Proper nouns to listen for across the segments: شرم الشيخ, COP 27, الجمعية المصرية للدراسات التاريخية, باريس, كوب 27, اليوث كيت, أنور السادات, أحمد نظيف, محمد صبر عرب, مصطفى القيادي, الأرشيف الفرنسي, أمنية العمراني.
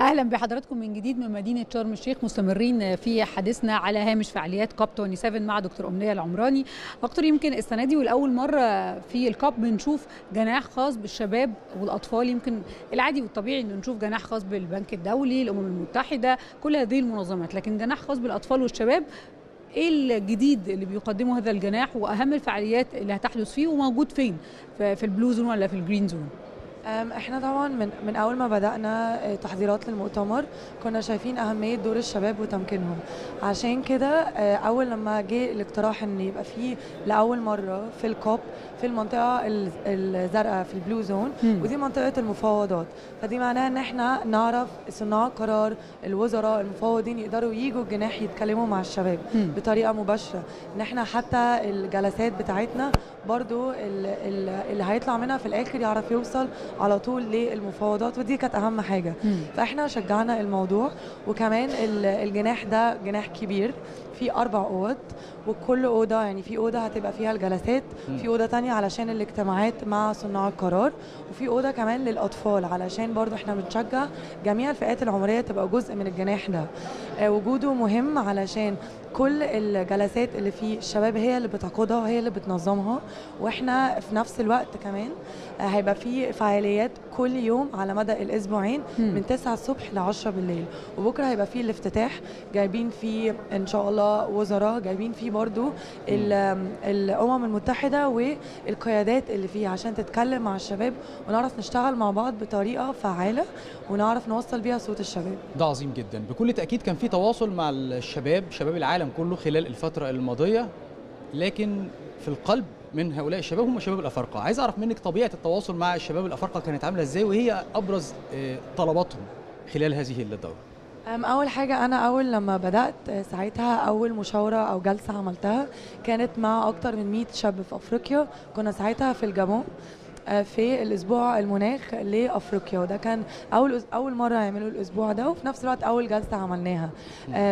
اهلا بحضراتكم من جديد من مدينه شرم الشيخ، مستمرين في حديثنا على هامش فعاليات كاب 27 مع دكتور أمنية العمراني. دكتور، يمكن السنه دي والاول مره في الكاب بنشوف جناح خاص بالشباب والاطفال. يمكن العادي والطبيعي ان نشوف جناح خاص بالبنك الدولي، الامم المتحده، كل هذه المنظمات، لكن جناح خاص بالاطفال والشباب. ايه الجديد اللي بيقدمه هذا الجناح واهم الفعاليات اللي هتحدث فيه وموجود فين، في البلو زون ولا في الجرين زون؟ احنا طبعا من اول ما بدأنا تحضيرات للمؤتمر كنا شايفين اهمية دور الشباب وتمكينهم، عشان كده اول لما جه الاقتراح ان يبقى فيه لاول مرة في الكوب في المنطقة الزرقاء في البلو زون، ودي منطقة المفاوضات، فدي معناها ان احنا نعرف صناع قرار، الوزراء، المفاوضين يقدروا يجوا الجناح يتكلموا مع الشباب بطريقة مباشرة، ان احنا حتى الجلسات بتاعتنا برضو اللي هيطلع منها في الاخر يعرف يوصل على طول للمفاوضات، ودي كانت اهم حاجه. فاحنا شجعنا الموضوع، وكمان الجناح ده جناح كبير فيه 4 اوض، وكل اوضه يعني في اوضه هتبقى فيها الجلسات، في اوضه ثانيه علشان الاجتماعات مع صناع القرار، وفي اوضه كمان للاطفال علشان برضو احنا بنشجع جميع الفئات العمريه تبقى جزء من الجناح ده. وجوده مهم علشان كل الجلسات اللي في الشباب هي اللي بتقودها وهي اللي بتنظمها، واحنا في نفس الوقت كمان هيبقى في فعاليات كل يوم على مدى الاسبوعين من 9 الصبح ل 10 بالليل، وبكره هيبقى في الافتتاح جايبين فيه ان شاء الله وزراء، جايبين فيه برضو الامم المتحده والقيادات اللي فيه عشان تتكلم مع الشباب ونعرف نشتغل مع بعض بطريقه فعاله ونعرف نوصل بيها صوت الشباب. ده عظيم جدا، بكل تاكيد كان في تواصل مع الشباب، شباب العالم كله خلال الفتره الماضيه، لكن في القلب من هؤلاء الشباب هم شباب الأفارقة. عايز أعرف منك طبيعة التواصل مع الشباب الأفارقة كانت عاملة إزاي، وهي أبرز طلباتهم خلال هذه الدورة؟ أول حاجة أنا أول لما بدأت ساعتها أول مشاورة أو جلسة عملتها كانت مع أكتر من 100 شاب في أفريقيا، كنا ساعتها في الجابون في الاسبوع المناخ لافريقيا، وده كان اول مره يعملوا الاسبوع ده، وفي نفس الوقت اول جلسه عملناها.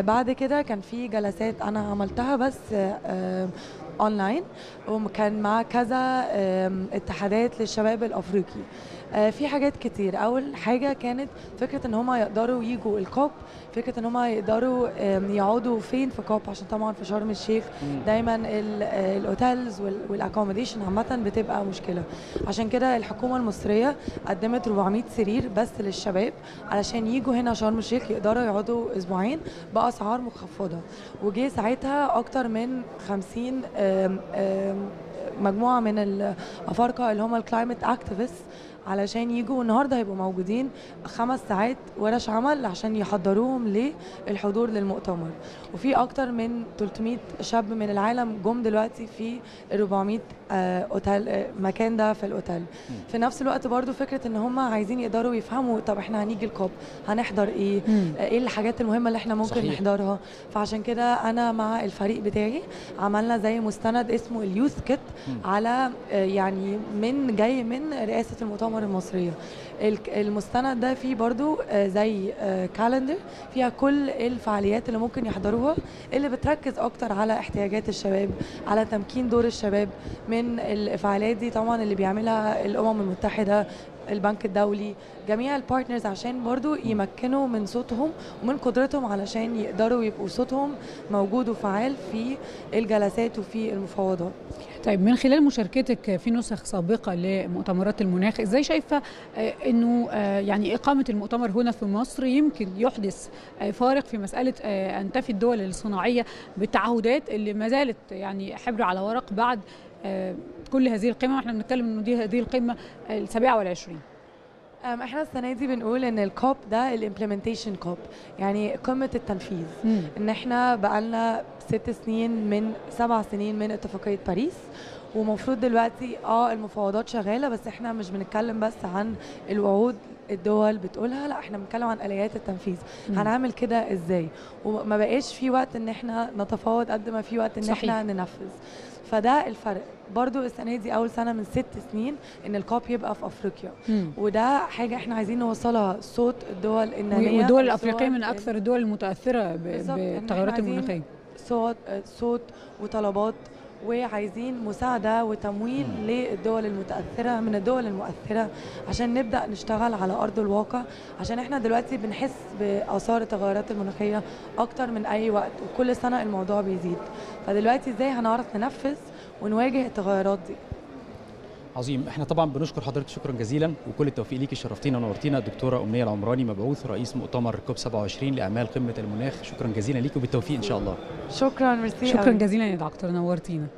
بعد كده كان في جلسات انا عملتها بس اونلاين، وكان مع كذا اتحادات للشباب الافريقي. في حاجات كتير، اول حاجه كانت فكره ان هم يقدروا يجوا الكوب، فكره ان هم يقدروا يقعدوا فين في كوب، عشان طبعا في شرم الشيخ دايما الاوتيلز والاكوموديشن عامه بتبقى مشكله، عشان كده الحكومه المصريه قدمت 400 سرير بس للشباب علشان يجوا هنا شرم الشيخ يقدروا يقعدوا اسبوعين باسعار مخفضه، وجي ساعتها اكتر من 50 مجموعه من الافارقه اللي هم الكلايمت اكتيفيست علشان يجوا. النهارده هيبقوا موجودين 5 ساعات ورش عمل عشان يحضروهم للحضور للمؤتمر، وفي اكتر من 300 شاب من العالم جم دلوقتي في 400 اوتيل مكان ده في الاوتيل. في نفس الوقت برضو فكره ان هم عايزين يقدروا يفهموا طب احنا هنيجي الكوب هنحضر ايه، ايه الحاجات المهمه اللي احنا ممكن صحيح نحضرها. فعشان كده انا مع الفريق بتاعي عملنا زي مستند اسمه اليوث كيت، على يعني من جاي من رئاسه المؤتمر المصرية. المستند ده فيه برضو زي كالندر فيها كل الفعاليات اللي ممكن يحضروها، اللي بتركز اكتر على احتياجات الشباب، على تمكين دور الشباب. من الفعاليات دي طبعا اللي بيعملها الامم المتحدة، البنك الدولي، جميع البارتنرز، عشان برضو يمكنوا من صوتهم ومن قدرتهم علشان يقدروا يبقوا صوتهم موجود وفعال في الجلسات وفي المفاوضات. طيب، من خلال مشاركتك في نسخ سابقة لمؤتمرات المناخ، ازاي شايفة انه يعني اقامة المؤتمر هنا في مصر يمكن يحدث فارق في مسألة ان تفي الدول الصناعية بالتعهدات اللي ما زالت يعني حبر على ورق بعد كل هذه القمة؟ واحنا بنتكلم انه هذه القمة 27. احنا السنه دي بنقول ان الكوب ده الامبلمنتيشن كوب، يعني قمه التنفيذ. ان احنا بقالنا 6 سنين من 7 سنين من اتفاقيه باريس، ومفروض دلوقتي المفاوضات شغاله، بس احنا مش بنتكلم بس عن الوعود الدول بتقولها، لا احنا بنتكلم عن آليات التنفيذ. هنعمل كده ازاي، وما بقاش في وقت ان احنا نتفاوض قد ما في وقت ان صحيح احنا ننفذ. فده الفرق. برضو السنه دي اول سنه من 6 سنين ان الكوب يبقى في افريقيا، وده حاجه احنا عايزين نوصلها، صوت الدول الناميه، والدول الافريقيه من اكثر الدول المتاثره بالتغيرات المناخيه، صوت وطلبات وعايزين مساعدة وتمويل للدول المتأثرة من الدول المؤثرة عشان نبدأ نشتغل على أرض الواقع، عشان احنا دلوقتي بنحس بآثار التغيرات المناخية أكتر من أي وقت، وكل سنة الموضوع بيزيد. فدلوقتي ازاي هنعرف ننفذ ونواجه التغيرات دي؟ عظيم. احنا طبعا بنشكر حضرتك شكرا جزيلا وكل التوفيق ليكي، شرفتينا ونورتينا الدكتوره امنيه العمراني، مبعوث رئيس مؤتمر كوب 27 لاعمال قمه المناخ. شكرا جزيلا ليكي وبالتوفيق ان شاء الله. شكرا، ميرسي، شكرا جزيلا يا دكتوره، نورتينا.